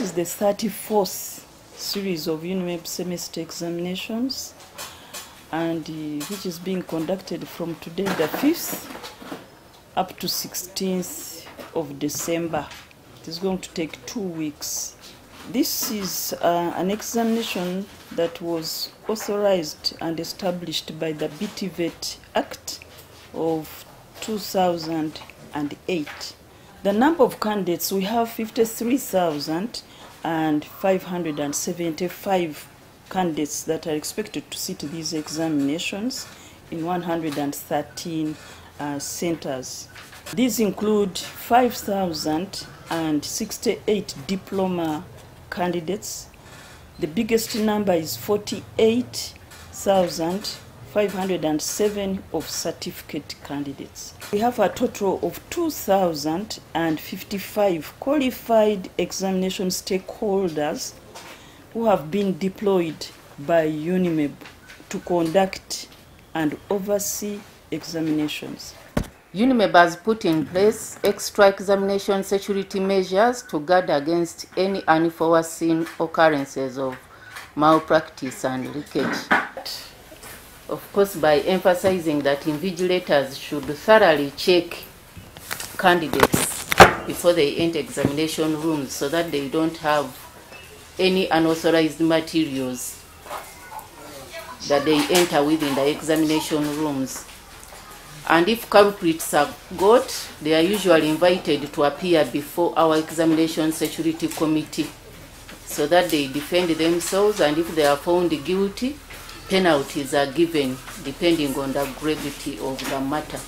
This is the 34th series of UNMEB semester examinations, and which is being conducted from today, the 5th, up to 16th of December. It is going to take 2 weeks. This is an examination that was authorized and established by the BTVET Act of 2008. The number of candidates, we have 53,575 candidates that are expected to sit these examinations in 113 centers. These include 5,068 diploma candidates. The biggest number is 48,507 of certificate candidates. We have a total of 2,055 qualified examination stakeholders who have been deployed by UNMEB to conduct and oversee examinations. UNMEB has put in place extra examination security measures to guard against any unforeseen occurrences of malpractice and leakage. Of course, by emphasizing that invigilators should thoroughly check candidates before they enter examination rooms so that they don't have any unauthorized materials that they enter within the examination rooms. And if culprits are got, they are usually invited to appear before our examination security committee so that they defend themselves, and if they are found guilty, penalties are given depending on the gravity of the matter.